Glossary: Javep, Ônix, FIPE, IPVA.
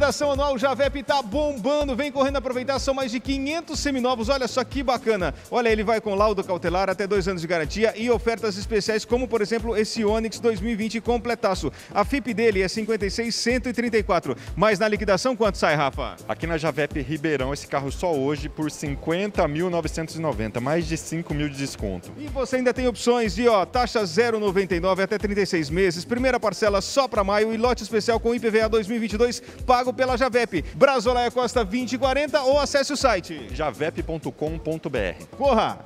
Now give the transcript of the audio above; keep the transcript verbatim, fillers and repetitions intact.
liquidação anual, o Javep está bombando, vem correndo aproveitar, são mais de quinhentos seminovos, olha só que bacana. Olha, ele vai com laudo cautelar, até dois anos de garantia e ofertas especiais, como por exemplo esse Ônix dois mil e vinte completaço. A FIPE dele é cinquenta e seis mil cento e trinta e quatro, mas na liquidação quanto sai, Rafa? Aqui na Javep Ribeirão, esse carro só hoje por cinquenta mil novecentos e noventa, mais de cinco mil de desconto. E você ainda tem opções de ó, taxa zero vírgula noventa e nove até trinta e seis meses, primeira parcela só para maio e lote especial com I P V A dois mil e vinte e dois pago pela Javep. Brazolaia Costa vinte e quarenta ou acesse o site javep ponto com ponto br. Corra!